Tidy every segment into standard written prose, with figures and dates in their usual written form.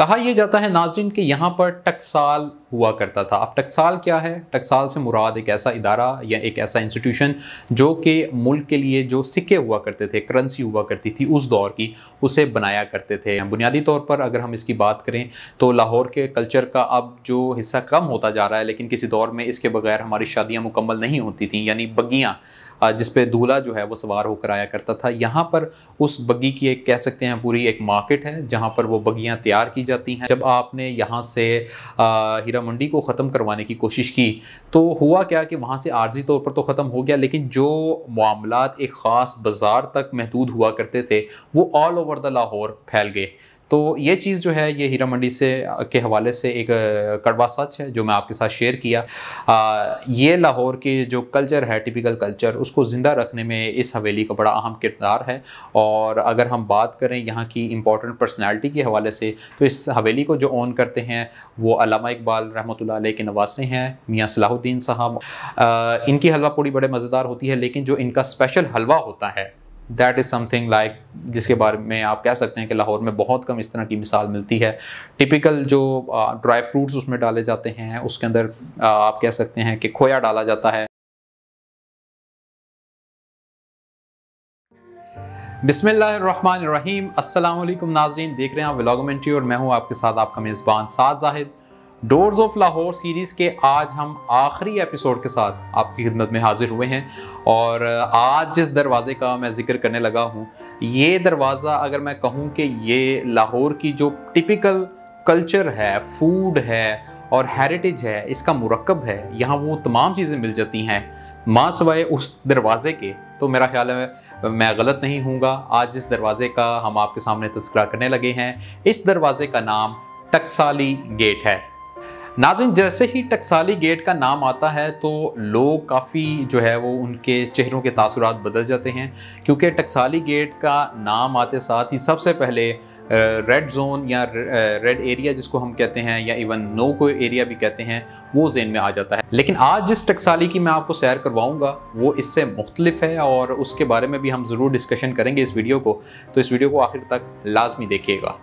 कहा यह जाता है नाज़रीन कि यहाँ पर टकसाल हुआ करता था। अब टकसाल क्या है? टकसाल से मुराद एक ऐसा इदारा या एक ऐसा इंस्टीट्यूशन जो कि मुल्क के लिए जो सिक्के हुआ करते थे, करेंसी हुआ करती थी उस दौर की, उसे बनाया करते थे। बुनियादी तौर पर अगर हम इसकी बात करें तो लाहौर के कल्चर का अब जो हिस्सा कम होता जा रहा है, लेकिन किसी दौर में इसके बगैर हमारी शादियाँ मुकम्मल नहीं होती थी, यानी बग्गियाँ जिस पे दूल्हा जो है वो सवार होकर आया करता था। यहाँ पर उस बग्गी की एक कह सकते हैं पूरी एक मार्केट है जहाँ पर वो बग्गियाँ तैयार की जाती हैं। जब आपने यहाँ से हीरा मंडी को ख़त्म करवाने की कोशिश की तो हुआ क्या कि वहाँ से आर्जी तौर पर तो ख़त्म हो गया, लेकिन जो मामलात एक ख़ास बाज़ार तक महदूद हुआ करते थे वो ऑल ओवर द लाहौर फैल गए। तो ये चीज़ जो है ये हीरा मंडी से के हवाले से एक कड़वा सच है जो मैं आपके साथ शेयर किया। ये लाहौर की जो कल्चर है, टिपिकल कल्चर, उसको ज़िंदा रखने में इस हवेली का बड़ा अहम किरदार है। और अगर हम बात करें यहाँ की इम्पोर्टेंट पर्सनालिटी के हवाले से तो इस हवेली को जो ओन करते हैं वो अलामा इकबाल रहमतुल्लाह अलैह के नवासे हैं, मियाँ सलाहुद्दीन साहब। इनकी हलवा पूड़ी बड़े मज़ेदार होती है, लेकिन जो इनका स्पेशल हलवा होता है दैट इज़ समथिंग लाइक जिसके बारे में आप कह सकते हैं कि लाहौर में बहुत कम इस तरह की मिसाल मिलती है। टिपिकल जो ड्राई फ्रूट्स उसमें डाले जाते हैं, उसके अंदर आप कह सकते हैं कि खोया डाला जाता है। बिस्मिल्लाहिर्रहमानिर्रहीम, अस्सलाम वालेकुम नाज़रीन, देख रहे हैं आप व्लॉगमेंट्री और मैं हूं आपके साथ आपका मेज़बान Saad Zahid. Doors of Lahore series के आज हम आखिरी एपिसोड के साथ आपकी खिदमत में हाजिर हुए हैं। और आज जिस दरवाज़े का मैं जिक्र करने लगा हूँ, ये दरवाज़ा अगर मैं कहूँ कि ये लाहौर की जो टिपिकल कल्चर है, फूड है और हेरिटेज है, इसका मुरक्कब है, यहाँ वो तमाम चीज़ें मिल जाती हैं माँ सवाए उस दरवाज़े के। तो मेरा ख्याल है मैं गलत नहीं हूँगा, आज जिस दरवाज़े का हम आपके सामने तस्करा करने लगे हैं इस दरवाज़े का नाम टकसाली गेट है। नाज़रीन जैसे ही टकसाली गेट का नाम आता है तो लोग काफ़ी जो है वो उनके चेहरों के तासुरात बदल जाते हैं, क्योंकि टकसाली गेट का नाम आते साथ ही सबसे पहले रेड जोन या रेड एरिया जिसको हम कहते हैं या इवन नो को एरिया भी कहते हैं वो जेन में आ जाता है। लेकिन आज जिस टकसाली की मैं आपको सैर करवाऊंगा वो इससे मुख्तलिफ है और उसके बारे में भी हम ज़रूर डिस्कशन करेंगे इस वीडियो को, तो इस वीडियो को आखिर तक लाजमी देखिएगा।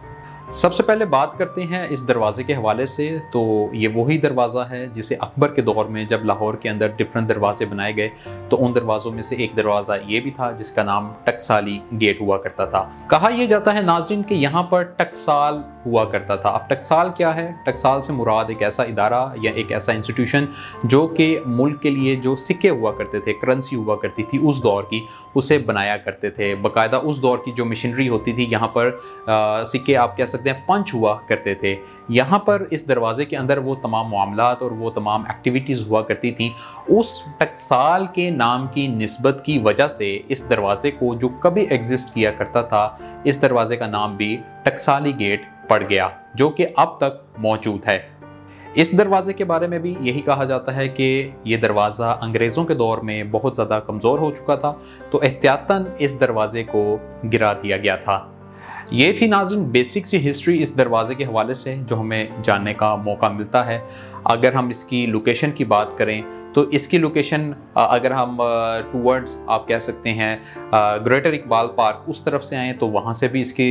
सबसे पहले बात करते हैं इस दरवाज़े के हवाले से, तो ये वही दरवाज़ा है जिसे अकबर के दौर में जब लाहौर के अंदर डिफरेंट दरवाजे बनाए गए तो उन दरवाज़ों में से एक दरवाज़ा ये भी था जिसका नाम टकसाली गेट हुआ करता था। कहा यह जाता है नाज़रीन कि यहाँ पर टकसाल हुआ करता था। अब टकसाल क्या है? टकसाल से मुराद एक ऐसा इदारा या एक ऐसा इंस्टीट्यूशन जो कि मुल्क के लिए जो सिक्के हुआ करते थे, करेंसी हुआ करती थी उस दौर की, उसे बनाया करते थे। बाकायदा उस दौर की जो मशीनरी होती थी यहाँ पर सिक्के आप कह सकते हैं पंच हुआ करते थे। यहाँ पर इस दरवाजे के अंदर वो तमाम मामलात और वो तमाम एक्टिविटीज़ हुआ करती थी। उस टकसाल के नाम की निस्बत की वजह से इस दरवाज़े को जो कभी एग्जिस्ट किया करता था इस दरवाज़े का नाम भी टकसाली गेट पड़ गया, जो कि अब तक मौजूद है। इस दरवाज़े के बारे में भी यही कहा जाता है कि ये दरवाज़ा अंग्रेज़ों के दौर में बहुत ज़्यादा कमज़ोर हो चुका था तो एहतियातन इस दरवाज़े को गिरा दिया गया था। ये थी नाज़रीन बेसिक सी हिस्ट्री इस दरवाज़े के हवाले से जो हमें जानने का मौका मिलता है। अगर हम इसकी लोकेशन की बात करें तो इसकी लोकेशन अगर हम टूवर्ड्स आप कह सकते हैं ग्रेटर इकबाल पार्क उस तरफ से आएँ तो वहाँ से भी इसकी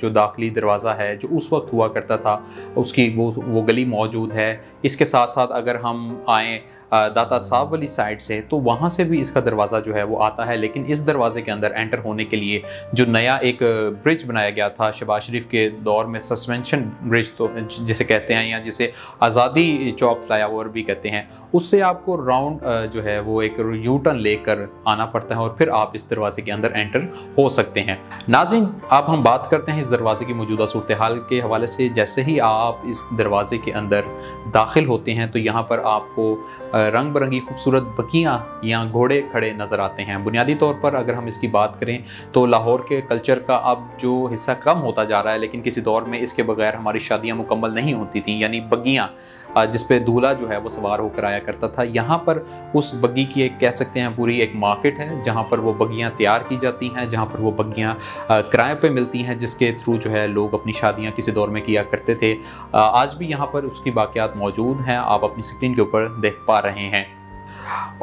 जो दाखिली दरवाज़ा है जो उस वक्त हुआ करता था उसकी वो गली मौजूद है। इसके साथ साथ अगर हम आएँ दाता साहब वाली साइड से तो वहाँ से भी इसका दरवाज़ा जो है वो आता है। लेकिन इस दरवाज़े के अंदर एंटर होने के लिए जो नया एक ब्रिज बनाया गया था शहबाज शरीफ के दौर में, सस्पेंशन ब्रिज तो जिसे कहते हैं या जिसे आज़ादी चौक फ्लाईओवर भी कहते हैं, उससे आपको राउंड जो है वो एक यू टर्न लेकर आना पड़ता है और फिर आप इस दरवाज़े के अंदर एंटर हो सकते हैं। नाज़रीन अब हम बात करते हैं इस दरवाज़े की मौजूदा सूरत हाल के हवाले से। जैसे ही आप इस दरवाज़े के अंदर दाखिल होते हैं तो यहाँ पर आपको रंग बिरंगी खूबसूरत बकियाँ या घोड़े खड़े नज़र आते हैं। बुनियादी तौर पर अगर हम इसकी बात करें तो लाहौर के कल्चर का अब जो हिस्सा कम होता जा रहा है, लेकिन किसी दौर में इसके बगैर हमारी शादियाँ मुकम्मल नहीं होती थी, यानी बग्गियाँ जिस पे दूल्हा जो है वो सवार होकर आया करता था। यहाँ पर उस बग्गी की एक कह सकते हैं पूरी एक मार्केट है जहाँ पर वो बग्गियाँ तैयार की जाती हैं, जहाँ पर वो बग्गियाँ किराए पे मिलती हैं, जिसके थ्रू जो है लोग अपनी शादियाँ किसी दौर में किया करते थे। आज भी यहाँ पर उसकी बाक़ियात मौजूद हैं, आप अपनी स्क्रीन के ऊपर देख पा रहे हैं।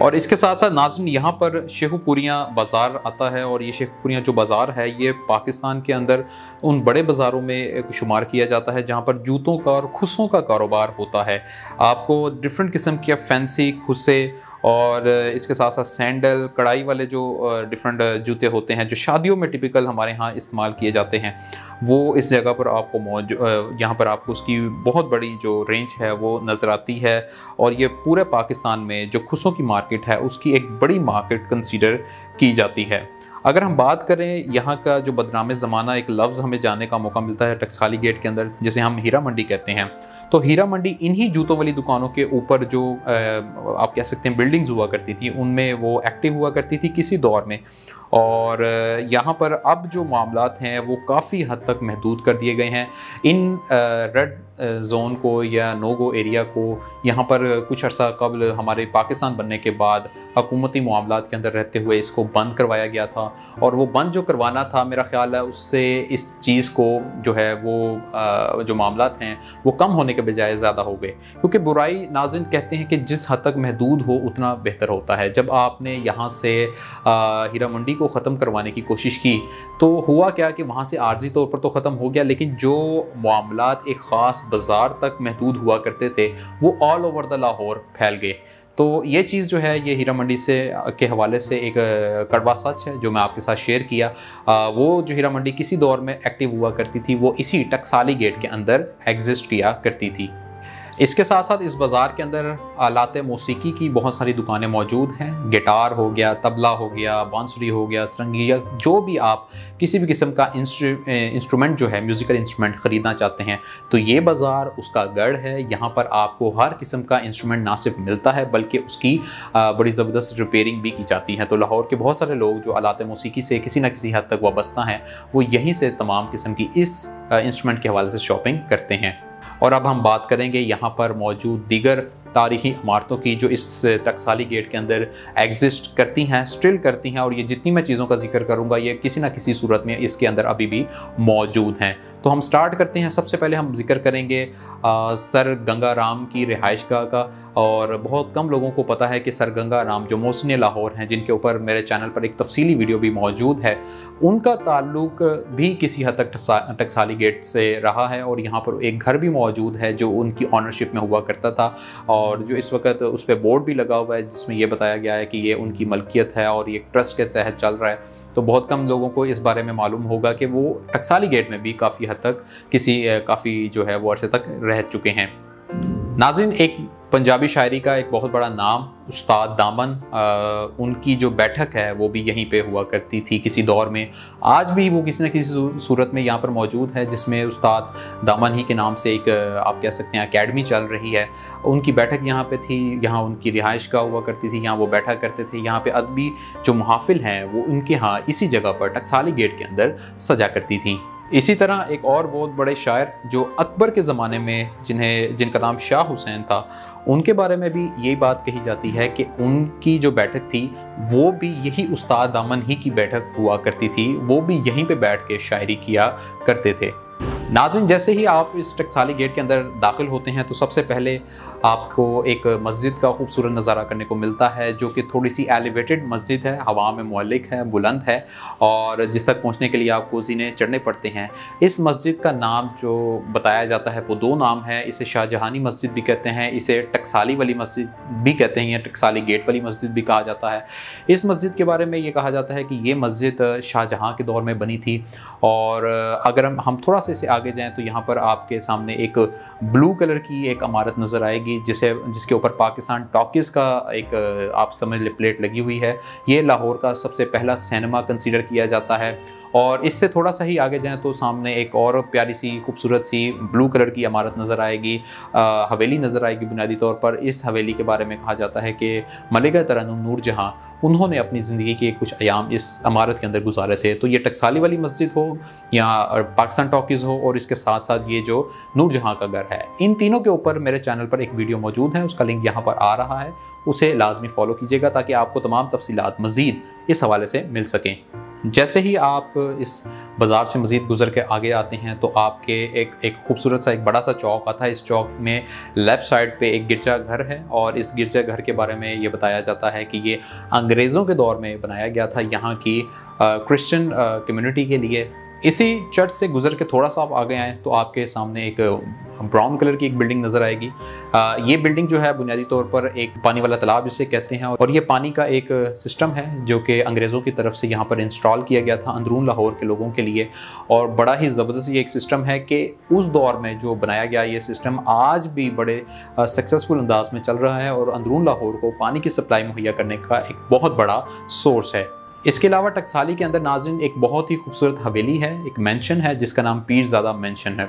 और इसके साथ साथ नाज़रीन यहाँ पर शेख पुरिया बाज़ार आता है, और ये शेख पुरिया जो बाज़ार है ये पाकिस्तान के अंदर उन बड़े बाज़ारों में शुमार किया जाता है जहाँ पर जूतों का और खुसों का कारोबार होता है। आपको डिफरेंट किस्म के फैंसी खुसे और इसके साथ साथ सैंडल, कढ़ाई वाले जो डिफरेंट जूते होते हैं जो शादियों में टिपिकल हमारे यहाँ इस्तेमाल किए जाते हैं, वो इस जगह पर आपको यहाँ पर आपको उसकी बहुत बड़ी जो रेंज है वो नज़र आती है। और ये पूरे पाकिस्तान में जो खुसों की मार्केट है उसकी एक बड़ी मार्केट कंसीडर की जाती है। अगर हम बात करें यहाँ का जो बदनामे ज़माना एक लफ्ज़ हमें जाने का मौका मिलता है टक्साली गेट के अंदर, जिसे हम हीरा मंडी कहते हैं, तो हीरा मंडी इन्हीं जूतों वाली दुकानों के ऊपर जो आप कह सकते हैं बिल्डिंग्स हुआ करती थी उनमें वो एक्टिव हुआ करती थी किसी दौर में। और यहाँ पर अब जो मामलात हैं वो काफ़ी हद तक महदूद कर दिए गए हैं। इन रेड जोन को या नो गो एरिया को यहाँ पर कुछ अर्सा कबल हमारे पाकिस्तान बनने के बाद हकूमती मामलात के अंदर रहते हुए इसको बंद करवाया गया था, और वो बंद जो करवाना था मेरा ख़्याल है उससे इस चीज़ को जो है वो जो मामलात हैं वो कम होने के बजाय ज़्यादा हो गए, क्योंकि बुराई नाज़रीन कहते हैं कि जिस हद तक महदूद हो उतना बेहतर होता है। जब आपने यहाँ से हीरा मंडी को ख़त्म करवाने की कोशिश की तो हुआ क्या कि वहाँ से आर्जी तौर पर तो ख़त्म हो गया, लेकिन जो मामलात एक ख़ास बाज़ार तक महदूद हुआ करते थे वो ऑल ओवर द लाहौर फैल गए। तो ये चीज़ जो है ये हीरा मंडी से के हवाले से एक कड़वा सच है जो मैं आपके साथ शेयर किया। वो जो हीरा मंडी किसी दौर में एक्टिव हुआ करती थी वो इसी टक्साली गेट के अंदर एग्जिस्ट किया करती थी। इसके साथ साथ इस बाज़ार के अंदर आलात मौसीकी की बहुत सारी दुकानें मौजूद हैं। गिटार हो गया, तबला हो गया, बांसुरी हो गया, सरंगिया, जो भी आप किसी भी किस्म का इंस्ट्रूमेंट जो है म्यूज़िकल इंस्ट्रूमेंट ख़रीदना चाहते हैं तो ये बाज़ार उसका गढ़ है। यहाँ पर आपको हर किस्म का इंस्ट्रूमेंट ना सिर्फ मिलता है बल्कि उसकी बड़ी ज़बरदस्त रिपेयरिंग भी की जाती है। तो लाहौर के बहुत सारे लोग जो आलात मौसीकी से किसी न किसी हद तक वाबस्ता हैं वो यहीं से तमाम किस्म की इस इंस्ट्रूमेंट के हवाले से शॉपिंग करते हैं। और अब हम बात करेंगे यहाँ पर मौजूद दीगर तारीखी इमारतों की जो इस टक्साली गेट के अंदर एग्जिस्ट करती हैं, स्टिल करती हैं, और ये जितनी मैं चीज़ों का जिक्र करूँगा ये किसी ना किसी सूरत में इसके अंदर अभी भी मौजूद हैं। तो हम स्टार्ट करते हैं। सबसे पहले हम जिक्र करेंगे सर गंगा राम की रिहाइशगाह का, और बहुत कम लोगों को पता है कि सर गंगा राम जो मोहसिन लाहौर हैं, जिनके ऊपर मेरे चैनल पर एक तफसीली वीडियो भी मौजूद है, उनका ताल्लुक भी किसी हद तक टक्साली गेट से रहा है। और यहाँ पर एक घर भी मौजूद है जो उनकी ऑनरशिप में हुआ करता था, और जो इस वक्त उस पर बोर्ड भी लगा हुआ है जिसमें यह बताया गया है कि ये उनकी मलकियत है और ये ट्रस्ट के तहत चल रहा है। तो बहुत कम लोगों को इस बारे में मालूम होगा कि वो टक्साली गेट में भी काफ़ी हद तक काफ़ी जो है वो अरसे तक रह चुके हैं। नाज़रीन, एक पंजाबी शायरी का एक बहुत बड़ा नाम उस्ताद दामन, उनकी जो बैठक है वो भी यहीं पे हुआ करती थी किसी दौर में। आज भी वो किसी न किसी सूरत में यहाँ पर मौजूद है, जिसमें उस्ताद दामन ही के नाम से एक आप कह सकते हैं एकेडमी चल रही है। उनकी बैठक यहाँ पे थी, यहाँ उनकी रिहाइश गाह हुआ करती थी, यहाँ वो बैठा करते थे। यहाँ पे अदबी जो महाफिल हैं वो उनके यहाँ इसी जगह पर टक्साली गेट के अंदर सजा करती थी। इसी तरह एक और बहुत बड़े शायर जो अकबर के ज़माने में जिनका नाम शाह हुसैन था, उनके बारे में भी यही बात कही जाती है कि उनकी जो बैठक थी वो भी यही उस्ताद दामन ही की बैठक हुआ करती थी, वो भी यहीं पे बैठ के शायरी किया करते थे। नाज़रीन, जैसे ही आप इस टक्साली गेट के अंदर दाखिल होते हैं तो सबसे पहले आपको एक मस्जिद का खूबसूरत नज़ारा करने को मिलता है, जो कि थोड़ी सी एलिवेटेड मस्जिद है, हवा में मुअल्लिक है, बुलंद है, और जिस तक पहुंचने के लिए आपको जीने चढ़ने पड़ते हैं। इस मस्जिद का नाम जो बताया जाता है वो दो नाम है, इसे शाहजहानी मस्जिद भी कहते हैं, इसे टक्साली वाली मस्जिद भी कहते हैं या टक्साली गेट वाली मस्जिद भी कहा जाता है। इस मस्जिद के बारे में ये कहा जाता है कि ये मस्जिद शाहजहाँ के दौर में बनी थी। और अगर हम थोड़ा सा इसे आगे जाएँ तो यहाँ पर आपके सामने एक ब्लू कलर की एक इमारत नज़र आएगी जिसके ऊपर पाकिस्तान टॉकीज़ का एक आप समझ ले प्लेट लगी हुई है। ये लाहौर का सबसे पहला सिनेमा कंसीडर किया जाता है। और इससे थोड़ा सा ही आगे जाएं तो सामने एक और प्यारी सी खूबसूरत सी ब्लू कलर की इमारत नज़र आएगी, हवेली नज़र आएगी। बुनियादी तौर पर इस हवेली के बारे में कहा जाता है कि मलिका तरन्नुम नूर जहां, उन्होंने अपनी ज़िंदगी के कुछ आयाम इस इमारत के अंदर गुजारे थे। तो ये टक्साली वाली मस्जिद हो या पाकिस्तान टॉकीज़ हो और इसके साथ साथ ये जो नूर जहाँ का घर है, इन तीनों के ऊपर मेरे चैनल पर एक वीडियो मौजूद है, उसका लिंक यहाँ पर आ रहा है, उसे लाजमी फॉलो कीजिएगा ताकि आपको तमाम तफसीलात मज़ीद इस हवाले से मिल सकें। जैसे ही आप इस बाज़ार से मज़ीद गुजर के आगे आते हैं तो आपके एक खूबसूरत सा एक बड़ा सा चौक आता है। इस चौक में लेफ़्ट साइड पे एक गिरजा घर है और इस गिरजा घर के बारे में ये बताया जाता है कि ये अंग्रेज़ों के दौर में बनाया गया था यहाँ की क्रिश्चियन कम्युनिटी के लिए। इसी चर्च से गुजर के थोड़ा सा आप आगे आएँ तो आपके सामने एक ब्राउन कलर की एक बिल्डिंग नज़र आएगी। ये बिल्डिंग जो है बुनियादी तौर पर एक पानी वाला तालाब जिसे कहते हैं और ये पानी का एक सिस्टम है जो कि अंग्रेज़ों की तरफ से यहाँ पर इंस्टॉल किया गया था अंदरून लाहौर के लोगों के लिए। और बड़ा ही ज़बरदस्त ये एक सिस्टम है कि उस दौर में जो बनाया गया ये सिस्टम आज भी बड़े सक्सेसफुल अंदाज में चल रहा है और अंदरून लाहौर को पानी की सप्लाई मुहैया करने का एक बहुत बड़ा सोर्स है। इसके अलावा टकसाली के अंदर नाज़रीन एक बहुत ही खूबसूरत हवेली है, एक मेंशन है जिसका नाम पीर ज़ादा मेंशन है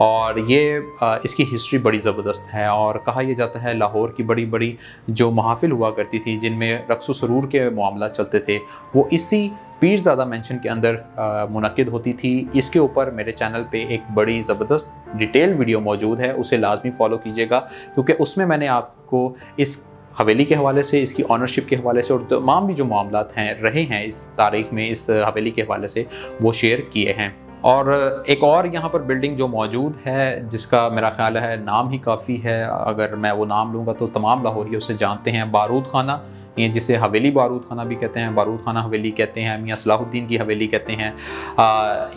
और ये इसकी हिस्ट्री बड़ी ज़बरदस्त है। और कहा यह जाता है लाहौर की बड़ी बड़ी जो महाफिल हुआ करती थी जिनमें रक्स व सरूर के मामला चलते थे वो इसी पीर ज़ादा मेंशन के अंदर मुनक़िद होती थी। इसके ऊपर मेरे चैनल पे एक बड़ी ज़बरदस्त डिटेल वीडियो मौजूद है, उसे लाजमी फॉलो कीजिएगा क्योंकि उसमें मैंने आपको इस हवेली के हवाले से, इसकी ऑनरशिप के हवाले से और तमाम भी जो मामलात हैं रहे हैं इस तारीख़ में इस हवेली के हवाले से वो शेयर किए हैं। और एक और यहाँ पर बिल्डिंग जो मौजूद है जिसका मेरा ख्याल है नाम ही काफ़ी है, अगर मैं वो नाम लूँगा तो तमाम लाहौरी उसे जानते हैं, बारूद खाना, ये जिसे हवेली बारूद खाना भी कहते हैं, बारूद खाना हवेली कहते हैं, मियाँ सलाहुद्दीन की हवेली कहते हैं।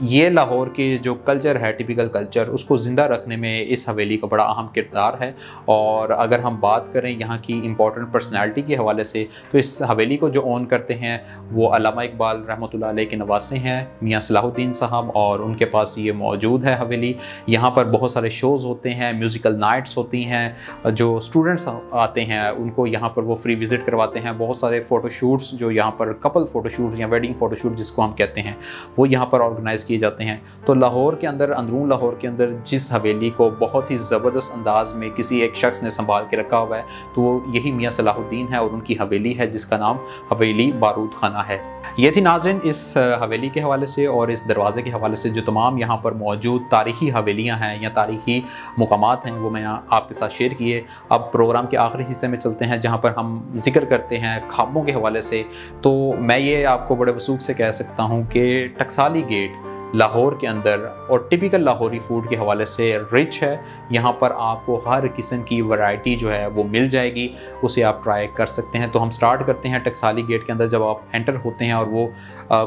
ये लाहौर की जो कल्चर है, टिपिकल कल्चर, उसको ज़िंदा रखने में इस हवेली का बड़ा अहम किरदार है। और अगर हम बात करें यहाँ की इम्पोर्टेंट पर्सनैलिटी के हवाले से तो इस हवेली को जो ओन करते हैं वो अलामा इकबाल रहमतुल्लाह अलैह के नवासे हैं, मियाँ सलाहुद्दीन साहब, और उनके पास ये मौजूद है हवेली। यहाँ पर बहुत सारे शोज़ होते हैं, म्यूज़िकल नाइट्स होती हैं, जो स्टूडेंट्स आते हैं उनको यहाँ पर वो फ्री विज़िट करवाते हैं। बहुत सारे फ़ोटोशूट्स जो यहाँ पर कपल फ़ोटोशूट्स या वेडिंग फ़ोटोशूट जिसको हम कहते हैं वो यहाँ पर ऑर्गेनाइज़ किए जाते हैं। तो लाहौर के अंदर, अंदरून लाहौर के अंदर जिस हवेली को बहुत ही ज़बरदस्त अंदाज में किसी एक शख्स ने संभाल के रखा हुआ है तो वो यही मियाँ सलाहुद्दीन है और उनकी हवेली है जिसका नाम हवेली बारूद खाना है। ये थी नाज़रीन इस हवेली के हवाले से और इस दरवाज़े के हवाले से जो तमाम यहाँ पर मौजूद तारीख़ी हवेलियाँ हैं या तारीख़ी मुकामात हैं वो मैं आपके साथ शेयर किए। अब प्रोग्राम के आखिरी हिस्से में चलते हैं जहाँ पर हम जिक्र करते हैं ख्वाबों के हवाले से। तो मैं ये आपको बड़े वसूख से कह सकता हूँ कि टकसाली गेट लाहौर के अंदर और टिपिकल लाहौरी फूड के हवाले से रिच है। यहाँ पर आपको हर किस्म की वैरायटी जो है वो मिल जाएगी, उसे आप ट्राई कर सकते हैं। तो हम स्टार्ट करते हैं टकसाली गेट के अंदर। जब आप एंटर होते हैं और वो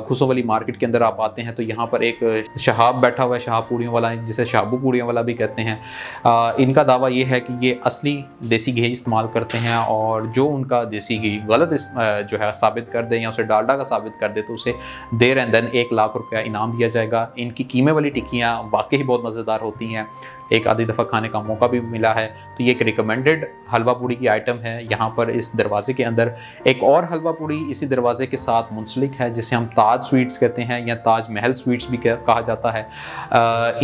खुसो वाली मार्केट के अंदर आप आते हैं तो यहाँ पर एक शहाब बैठा हुआ है, शहाब पूरियों वाला, जिसे शहाबू पूरियों वाला भी कहते हैं। इनका दावा ये है कि ये असली देसी घी इस्तेमाल करते हैं और जो उनका देसी घी गलत जो है साबित कर दे या उसे डालडा का साबित कर दे तो उसे देर एंड देन 1 लाख रुपया इनाम दिया जाएगा। इनकी कीमे वाली टिक्कियाँ वाकई बहुत मज़ेदार होती हैं, एक आधी दफ़ा खाने का मौका भी मिला है। तो ये एक रिकमेंडेड हलवा पूड़ी की आइटम है यहाँ पर इस दरवाज़े के अंदर। एक और हलवा पूड़ी इसी दरवाज़े के साथ मुंसलिक है जिसे हम ताज स्वीट्स कहते हैं या ताज महल स्वीट्स भी कहा जाता है।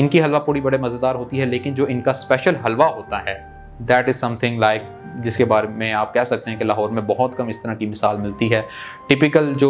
इनकी हलवा पूड़ी बड़े मज़ेदार होती है लेकिन जो इनका स्पेशल हलवा होता है दैट इज़ समथिंग लाइक जिसके बारे में आप कह सकते हैं कि लाहौर में बहुत कम इस तरह की मिसाल मिलती है। टिपिकल जो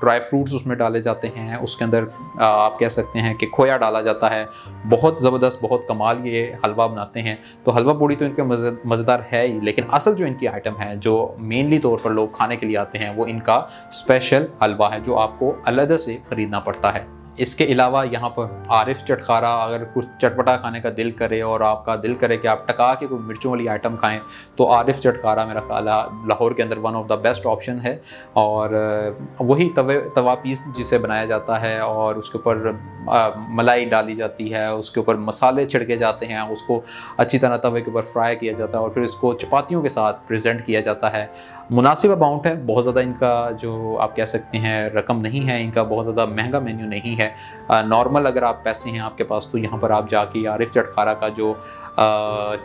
ड्राई फ्रूट्स उसमें डाले जाते हैं, उसके अंदर आप कह सकते हैं कि खोया डाला जाता है। बहुत ज़बरदस्त, बहुत कमाल ये हलवा बनाते हैं। तो हलवा पूड़ी तो इनके मज़ेदार है ही, लेकिन असल जो इनकी आइटम है जो मेनली तौर पर लोग खाने के लिए आते हैं वो इनका स्पेशल हलवा है जो आपको अलग से ख़रीदना पड़ता है। इसके अलावा यहाँ पर आरिफ चटकारा, अगर कुछ चटपटा खाने का दिल करे और आपका दिल करे कि आप टका के कोई मिर्चों वाली आइटम खाएं तो आरिफ चटकारा मेरा ख्याल है लाहौर के अंदर one of the best option है। और वही तवा पीस जिसे बनाया जाता है और उसके ऊपर मलाई डाली जाती है, उसके ऊपर मसाले छिड़के जाते हैं, उसको अच्छी तरह तवे के ऊपर फ्राई किया जाता है और फिर इसको चपातियों के साथ प्रेजेंट किया जाता है। मुनासिब अमाउंट है, बहुत ज़्यादा इनका जो आप कह सकते हैं रकम नहीं है, इनका बहुत ज़्यादा महंगा मेन्यू नहीं है। नॉर्मल अगर आप पैसे हैं आपके पास तो यहाँ पर आप जाके आरिफ चटकारा का जो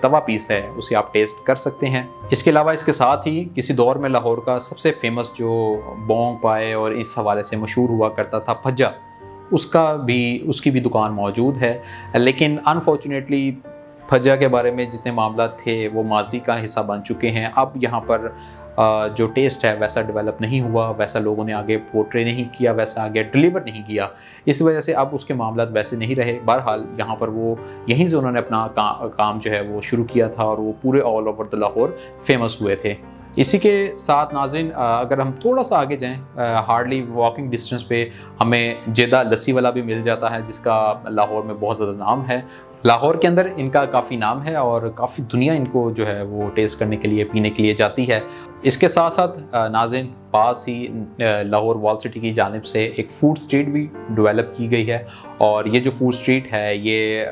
तवा पीस है उसे आप टेस्ट कर सकते हैं। इसके अलावा इसके साथ ही किसी दौर में लाहौर का सबसे फेमस जो बौंग पाए और इस हवाले से मशहूर हुआ करता था फज्जा, उसकी भी दुकान मौजूद है। लेकिन अनफॉर्चुनेटली फज्जा के बारे में जितने मामला थे वो माजी का हिस्सा बन चुके हैं। अब यहाँ पर जो टेस्ट है वैसा डेवलप नहीं हुआ, वैसा लोगों ने आगे पोर्ट्रे नहीं किया, वैसा आगे डिलीवर नहीं किया, इस वजह से अब उसके मामला वैसे नहीं रहे। बहरहाल यहाँ पर वो यहीं से उन्होंने अपना काम जो है वो शुरू किया था और वो पूरे all over the Lahore famous हुए थे। इसी के साथ नाज़रीन अगर हम थोड़ा सा आगे जाएं हार्डली वॉकिंग डिस्टेंस पे हमें जिदा लस्सी वाला भी मिल जाता है, जिसका लाहौर में बहुत ज़्यादा नाम है। लाहौर के अंदर इनका काफ़ी नाम है और काफ़ी दुनिया इनको जो है वो टेस्ट करने के लिए, पीने के लिए जाती है। इसके साथ साथ नाज़रीन पास ही लाहौर वॉल सिटी की जानिब से एक फ़ूड स्ट्रीट भी डेवलप की गई है और ये जो फूड स्ट्रीट है ये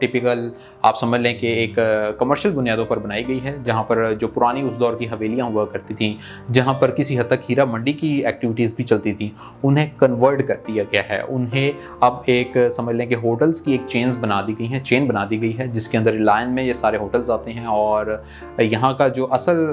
टिपिकल आप समझ लें कि एक कमर्शियल बुनियादों पर बनाई गई है, जहाँ पर जो पुरानी उस दौर की हवेलियाँ हुआ करती थीं, जहाँ पर किसी हद तक हीरा मंडी की एक्टिविटीज़ भी चलती थी, उन्हें कन्वर्ट कर दिया गया है। उन्हें अब एक समझ लें कि होटल्स की एक चेन्स बना दी गई हैं, चेन बना दी गई है, जिसके अंदर लाइन में ये सारे होटल्स आते हैं। और यहाँ का जो असल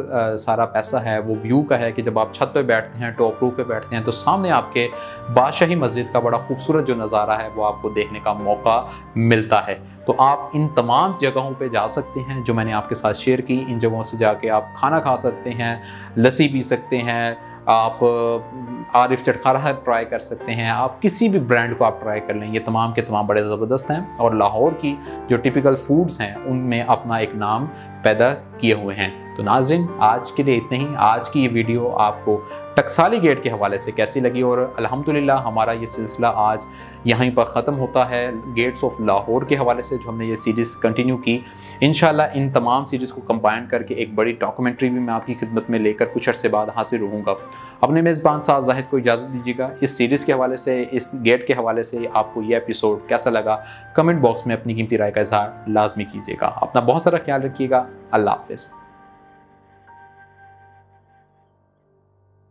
सारा पैसा है वो व्यू का है कि जब आप छत पर बैठते हैं, टॉप रूफ पे बैठते हैं, तो सामने आपके बादशाही मस्जिद का बड़ा खूबसूरत जो नज़ारा है वो आपको देखने का मौका मिलता है। तो आप इन तमाम जगहों पे जा सकते हैं जो मैंने आपके साथ शेयर की। इन जगहों से जाके आप खाना खा सकते हैं, लस्सी पी सकते हैं, आप आरिफ चटकारा ट्राई कर सकते हैं, आप किसी भी ब्रांड को आप ट्राई कर लें। ये तमाम के तमाम बड़े ज़बरदस्त हैं और लाहौर की जो टिपिकल फूड्स हैं उनमें अपना एक नाम पैदा किए हुए हैं। तो नाज़रीन आज के लिए इतना ही। आज की ये वीडियो आपको टकसाली गेट के हवाले से कैसी लगी, और अल्हम्दुलिल्लाह हमारा ये सिलसिला आज यहीं पर ख़त्म होता है गेट्स ऑफ लाहौर के हवाले से, जो हमने ये सीरीज़ कंटिन्यू की। इंशाल्लाह इन तमाम सीरीज़ को कंबाइन करके एक बड़ी डॉक्यूमेंट्री भी मैं आपकी खिदमत में लेकर कुछ अर्से बाद हासिल रहूँगा। अपने मेज़बान साद जाहिद को इजाज़त दीजिएगा। इस सीरीज़ के हवाले से, इस गेट के हवाले से आपको ये एपिसोड कैसा लगा, कमेंट बॉक्स में अपनी कीमती राय का इजहार लाजमी कीजिएगा। अपना बहुत सारा ख्याल रखिएगा। अल्लाह हाफ़िज़।